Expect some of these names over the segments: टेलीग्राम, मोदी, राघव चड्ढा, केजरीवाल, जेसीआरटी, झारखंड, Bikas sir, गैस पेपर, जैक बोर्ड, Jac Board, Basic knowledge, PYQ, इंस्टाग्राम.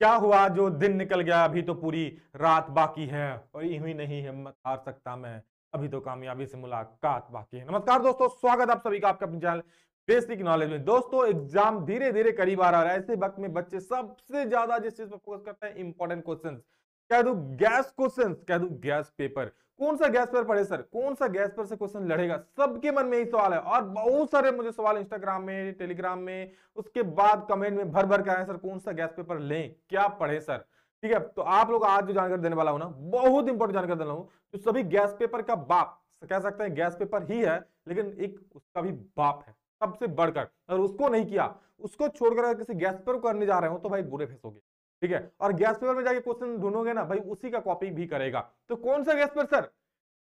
क्या हुआ जो दिन निकल गया, अभी तो पूरी रात बाकी है और यूं नहीं हिम्मत हार सकता मैं, अभी तो कामयाबी से मुलाकात बाकी है। नमस्कार दोस्तों, स्वागत आप सभी का आपके अपने चैनल बेसिक नॉलेज में। दोस्तों एग्जाम धीरे धीरे करीब आ रहा है, ऐसे वक्त में बच्चे सबसे ज्यादा जिस चीज पर फोकस करते हैं इंपॉर्टेंट क्वेश्चन, कह दू गैस क्वेश्चन, कह दू गैस पेपर। कौन सा गैस पेपर पढ़े सर, कौन सा गैस पर से क्वेश्चन लड़ेगा, सबके मन में यही सवाल है। और बहुत सारे मुझे सवाल इंस्टाग्राम में, टेलीग्राम में, उसके बाद कमेंट में भर भर के आए, सर कौन सा गैस पेपर लें, क्या पढ़े सर। ठीक है, तो आप लोग आज जो जानकारी देने वाला हूं ना, बहुत इंपॉर्टेंट जानकारी देने वाला हूँ, जो सभी गैस पेपर का बाप कह सकते हैं, गैस पेपर ही है लेकिन एक उसका भी बाप है सबसे बढ़कर। अगर उसको नहीं किया, उसको छोड़कर अगर किसी गैस पेपर करने जा रहे हो तो भाई बुरे फंसोगे। ठीक है, और गैस पेपर में जाके क्वेश्चन ढूंढोगे ना भाई, उसी का कॉपी भी करेगा। तो कौन सा गैस पेपर सर,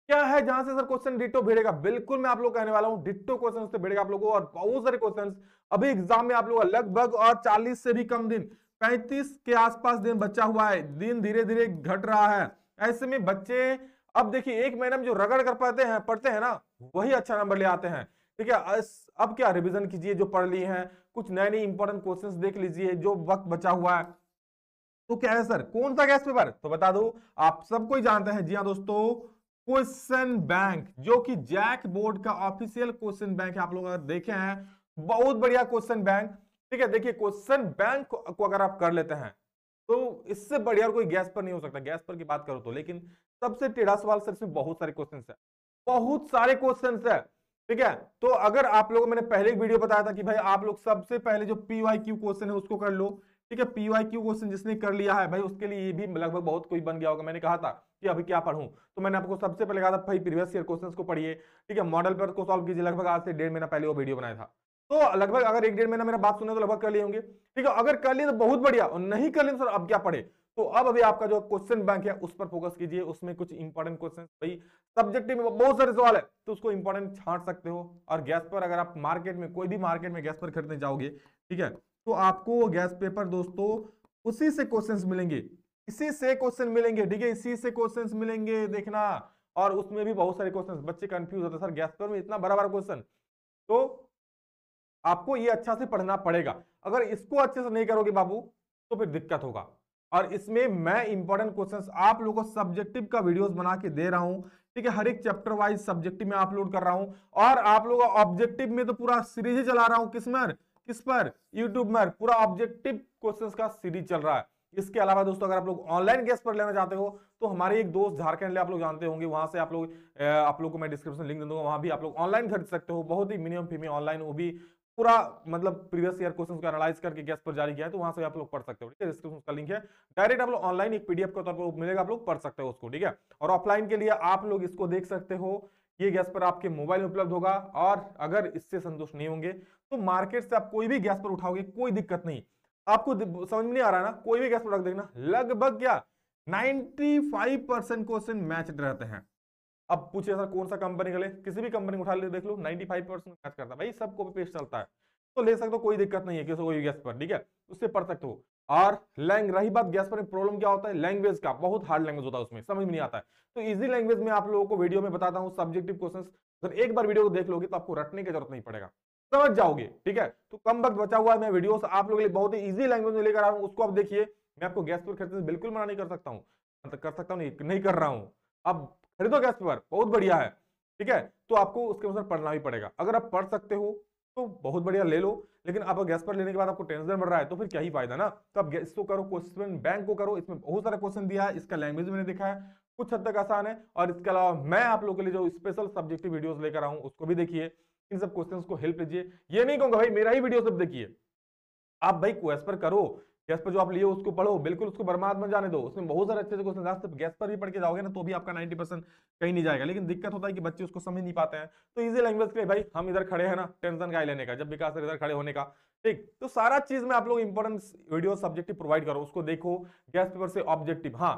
क्या है जहां से सर क्वेश्चन डिट्टो भिड़ेगा? बिल्कुल मैं आप लोग कहने वाला हूं, डिट्टो क्वेश्चन से भिड़ेगा आप लोगों को। और बहुत सारे क्वेश्चन अभी एग्जाम में आप लोग लगभग और 40 से भी कम दिन, 35 के आसपास दिन बचा हुआ है, दिन धीरे धीरे घट रहा है। ऐसे में बच्चे अब देखिए एक महीने में जो रगड़ कर पढ़ते हैं ना, वही अच्छा नंबर ले आते हैं। ठीक है, अब क्या रिविजन कीजिए जो पढ़ लिए हैं, कुछ नए नए इंपॉर्टेंट क्वेश्चन देख लीजिए जो वक्त बचा हुआ है। तो क्या है सर कौन सा गैस पेपर, तो बता दो आप सबको ही जानते हैं। जी हाँ दोस्तों, क्वेश्चन बैंक, जो कि जैक बोर्ड का ऑफिशियल क्वेश्चन बैंक है। आप लोग अगर देखे हैं बहुत बढ़िया क्वेश्चन बैंक। ठीक है, देखिए क्वेश्चन बैंक को अगर आप कर लेते हैं तो इससे बढ़िया कोई गैस पर नहीं हो सकता। गैस पर की बात करो तो, लेकिन सबसे टेढ़ा सवाल सर, इसमें बहुत सारे क्वेश्चन है, बहुत सारे क्वेश्चन है। ठीक है, तो अगर आप लोगों को मैंने पहले वीडियो बताया था कि भाई आप लोग सबसे पहले जो PYQ क्वेश्चन है उसको कर लो। ठीक है, PYQ क्वेश्चन जिसने कर लिया है भाई उसके लिए ये भी लगभग बहुत कोई बन गया होगा। मैंने कहा था कि अभी क्या पढ़ूं, तो मैंने आपको सबसे पहले कहा था भाई प्रीवियस ईयर क्वेश्चंस को पढ़िए। ठीक है, मॉडल पेपर को सॉल्व कीजिए, लगभग आज से 1.5 महीना पहले वो वीडियो बनाया था। तो लगभग अगर 1.5 महीना मेरा बात सुने तो लगभग कर लिए होंगे। ठीक है, अगर कर लिए तो बहुत बढ़िया, और नहीं कर लिए तो सर अब क्या पढ़े। तो अब अभी आपका जो क्वेश्चन बैंक है उस पर फोकस कीजिए। उसमें कुछ इंपॉर्टेंट क्वेश्चन भाई सब्जेक्टिव में बहुत सारे सवाल है, तो उसको इंपॉर्टेंट छांट सकते हो। और गैस पर अगर आप मार्केट में, कोई भी मार्केट में गैस पर खरीदने जाओगे, ठीक है, तो आपको गैस पेपर दोस्तों उसी से क्वेश्चंस मिलेंगे, इसी से क्वेश्चन मिलेंगे। ठीक है, इसी से क्वेश्चंस मिलेंगे, देखना। और उसमें भी बहुत सारे क्वेश्चंस, बच्चे कंफ्यूज होते हैं सर गैस पेपर में इतना बड़ा बड़ा क्वेश्चन। तो आपको ये अच्छा से पढ़ना पड़ेगा, अगर इसको अच्छे से नहीं करोगे बाबू तो फिर दिक्कत होगा। और इसमें मैं इंपॉर्टेंट क्वेश्चंस आप लोगों को सब्जेक्टिव का वीडियोस बना के दे रहा हूँ। ठीक है, हर एक चैप्टर वाइज सब्जेक्टिव में अपलोड कर रहा हूँ, और आप लोगों का ऑब्जेक्टिव में तो पूरा सीरीज ही चला रहा हूँ। किस पर यूट्यूब में पूरा ऑब्जेक्टिव क्वेश्चंस का सीरीज चल रहा है। इसके अलावा दोस्तों अगर आप लोग ऑनलाइन गैस पर लेना चाहते हो तो हमारे एक दोस्त झारखंड ले, आप लोग जानते होंगे, वहां से आप लोग को मैं डिस्क्रिप्शन लिंक दे दूंगा, वहां भी आप लोग ऑनलाइन खरीद सकते हो। बहुत ही मिनिमम फी में ऑनलाइन, वो भी पूरा मतलब प्रीवियस ईयर क्वेश्चंस को एनालाइज करके गैस पर जारी किया है, तो वहां से आप लोग पढ़ सकते हो। ठीक है, डिस्क्रिप्शन का लिंक है, डायरेक्ट आप लोग ऑनलाइन एक पीडीएफ के तौर पर मिलेगा, आप लोग पढ़ सकते हो उसको। ठीक है, और ऑफलाइन के लिए आप लोग इसको देख सकते हो, ये गैस पर आपके मोबाइल में उपलब्ध होगा। और अगर इससे संतुष्ट नहीं होंगे तो मार्केट से आप कोई भी गैस पर उठाओगे, कोई दिक्कत नहीं। आपको समझ में नहीं आ रहा ना, कोई भी गैस प्रोडक्ट देखना, लगभग क्या 95% क्वेश्चन मैच्ड रहते हैं। अब पूछिए सर कौन सा कंपनी का ले, किसी भी कंपनी उठा ले देख लो, 95% मैच करता है भाई, सब कॉपी पेस्ट चलता है। तो ले सकते हो, कोई दिक्कत नहीं है किसी कोई गैस पर। ठीक है, उससे पढ़ सकते हो। और रही बात गैस पर प्रॉब्लम क्या होता है, लैंग्वेज का, बहुत हार्ड लैंग्वेज होता है, उसमें समझ में नहीं आता है। तो इजी लैंग्वेज में आप लोगों को वीडियो में बताता हूँ सब्जेक्टिव क्वेश्चंस, अगर एक बार वीडियो को देख लोगे तो आपको रटने की जरूरत नहीं पड़ेगा, समझ जाओगे। ठीक है, तो कम वक्त बचा हुआ है, मैं वीडियो आप लोगों के लिए बहुत ही ईजी लैंग्वेज में लेकर आ रहा हूँ, उसको आप देखिए। मैं आपको गैस पर खरीदने से बिल्कुल मना नहीं कर सकता हूँ, नहीं कर रहा हूँ। अब खरीदो गैस पेपर, बहुत बढ़िया है। ठीक है, तो आपको उसके अनुसार पढ़ना भी पड़ेगा। अगर आप पढ़ सकते हो तो बहुत बढ़िया ले लो, लेकिन आप गैस पर लेने के बाद आपको टेंशन बढ़ रहा है तो फिर क्या ही फायदा ना। तो आप इसको करो, क्वेश्चन बैंक को करो, इसमें बहुत सारे क्वेश्चन दिया है, इसका लैंग्वेज मैंने देखा है, कुछ हद तक आसान है। और इसके अलावा मैं आप लोगों के लिए जो स्पेशल सब्जेक्टिव वीडियोस लेकर आऊँ उसको भी देखिए। इन सब क्वेश्चन को हेल्प लीजिए, ये नहीं कहूँगा भाई मेरा ही वीडियो सब देखिए, आप भाई गैस पर करो, गैस पर जो आप लिए उसको पढ़ो, बिल्कुल उसको बर्बाद मत जाने दो। उसमें बहुत सारे अच्छे क्वेश्चन, आप सब गैस पर भी पढ़ के जाओगे ना तो भी आपका 90% कहीं नहीं जाएगा। लेकिन दिक्कत होता है कि बच्चे उसको समझ नहीं पाते हैं। तो इजी लैंग्वेज के लिए भाई हम इधर खड़े हैं ना, टेंशन का ही लेने का, जब विकास सर इधर खड़े होने का। ठीक, तो सारा चीज में आप लोग इंपॉर्टेंस वीडियो सब्जेक्टिव प्रोवाइड करो, उसको देखो। गैस पेपर से ऑब्जेक्टिव, हाँ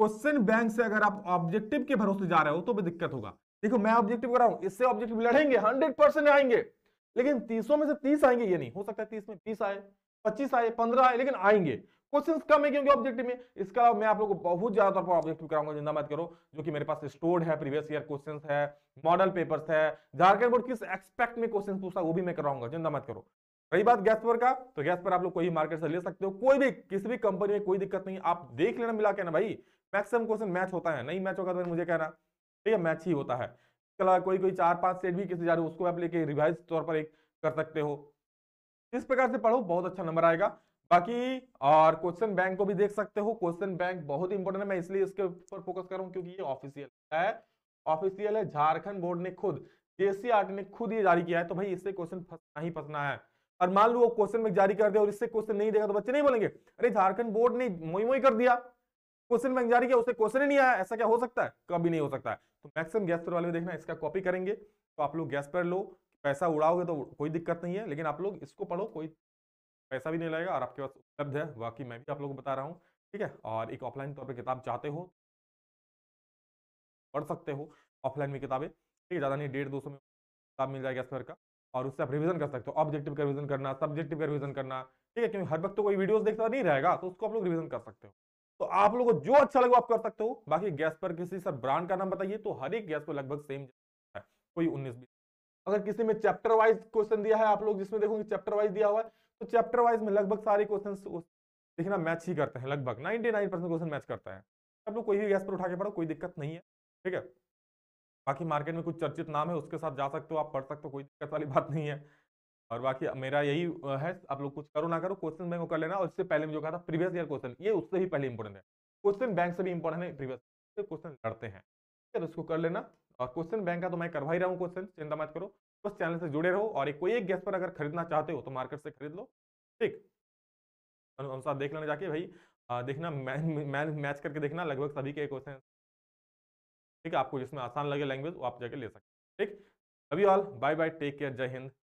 क्वेश्चन बैंक से अगर आप ऑब्जेक्टिव के भरोसे जा रहे हो तो भी दिक्कत होगा। देखो मैं ऑब्जेक्टिव कर रहा हूँ, इससे ऑब्जेक्टिव लड़ेंगे, 100% आएंगे, लेकिन 300 में से 30 आएंगे ये नहीं, हो सकता है 30 में 20 आए, 25 आए, 15 आए, लेकिन आएंगे। क्वेश्चंस कम है क्योंकि ऑब्जेक्टिव में। इसके अलावा मैं आप लोगों को बहुत ज्यादा तौर पर ऑब्जेक्टिव कराऊंगा, जिंदा मत करो, जो कि मेरे पास स्टोर्ड है, प्रीवियस ईयर क्वेश्चंस है, मॉडल पेपर्स है, झारखंड बोर्ड किस एक्सपेक्ट में क्वेश्चंस पूछता वो भी मैं कराऊंगा, जिंदा मत करो। रही बात गैस पर का, तो गैस पर आप लोग कोई भी मार्केट से ले सकते हो, कोई भी किसी भी कंपनी में, कोई दिक्कत नहीं। आप देख लेना मिला के ना भाई, मैक्सिमम क्वेश्चन मैच होता है, नहीं मैच होगा तो मुझे कहना, ठीक है, मैच ही होता है। इसके अलावा कोई कोई 4-5 सेट भी किसी जा रहे हो उसको आप लेके रिवाइज तौर पर एक कर सकते हो। इस प्रकार से पढ़ो, बहुत अच्छा नंबर आएगा। बाकी और क्वेश्चन बैंक को भी देख सकते हो, क्वेश्चन बैंक बहुत इंपॉर्टेंट है, मैं इसलिए इसके ऊपर फोकस कर रहा हूँ क्योंकि ये ऑफिशियल है। झारखंड बोर्ड ने खुद, जेसीआरटी ने खुद ये जारी किया है, तो भाई इससे क्वेश्चन फंसना ही फंसना है। और मान लो वो क्वेश्चन बैंक जारी कर दे और इससे क्वेश्चन नहीं देगा तो बच्चे नहीं बोलेंगे अरे झारखंड बोर्ड ने मोई मोई कर दिया, क्वेश्चन बैंक जारी किया उससे क्वेश्चन ही नहीं आया। ऐसा क्या हो सकता है? कभी नहीं हो सकता है। तो मैक्सिमम गैस पर वाले में देखना, इसका कॉपी करेंगे तो आप लोग गैस पर लो, पैसा उड़ाओगे तो कोई दिक्कत नहीं है, लेकिन आप लोग इसको पढ़ो, कोई पैसा भी नहीं लगेगा और आपके पास उपलब्ध है। बाकी मैं भी आप लोगों को बता रहा हूँ, ठीक है। और एक ऑफलाइन तौर पर किताब चाहते हो पढ़ सकते हो ऑफलाइन में किताबें, ठीक है, ज़्यादा नहीं 150-200 में किताब मिल जाएगा गैस पर का, और उससे आप रिवीजन कर सकते हो, ऑब्जेक्टिव का रिवीजन करना, सब्जेक्टिव का रिवीजन करना, ठीक है, क्योंकि हर वक्त तो कोई वीडियोस देखता नहीं रहेगा, तो उसको आप लोग रिवीजन कर सकते हो। तो आप लोगों को जो अच्छा लगे आप कर सकते हो। बाकी गैस पर किसी सर ब्रांड का नाम बताइए तो हर एक गैस पर लगभग सेम है, कोई 19-20। अगर किसी में चैप्टर वाइज क्वेश्चन दिया है, आप लोग जिसमें देखोगे चैप्टर वाइज दिया हुआ है, तो चैप्टर वाइज में लगभग सारे क्वेश्चन देखना मैच ही करते हैं, लगभग 99% क्वेश्चन मैच करता है। आप लोग कोई भी गैस पर उठा के पढ़ो, कोई दिक्कत नहीं है, ठीक है। बाकी मार्केट में कुछ चर्चित नाम है उसके साथ जा सकते हो, आप पढ़ सकते हो, कोई दिक्कत वाली बात नहीं है। और बाकी मेरा यही है, आप लोग कुछ करो ना करो, क्वेश्चन बैंक को कर लेना। और इससे पहले जो कहा था प्रीवियस ईयर क्वेश्चन, ये उससे भी पहले इंपॉर्टेंट है, क्वेश्चन बैंक से भी इंपॉर्टेंट है, प्रीवियस क्वेश्चन लड़ते हैं, ठीक है, तो उसको कर लेना। और क्वेश्चन बैंक का तो मैं करवा ही रहा हूँ क्वेश्चन, चिंता मत करो, बस चैनल से जुड़े रहो। और कोई एक गैस पर अगर खरीदना चाहते हो तो मार्केट से खरीद लो, ठीक, अनुसार देख लेना जाके भाई, देखना मैच करके देखना, लगभग सभी के क्वेश्चन, ठीक है, आपको जिसमें आसान लगे लैंग्वेज वो आप जाके ले सकते हैं, ठीक। अभी all, bye bye, take care, जय हिंद।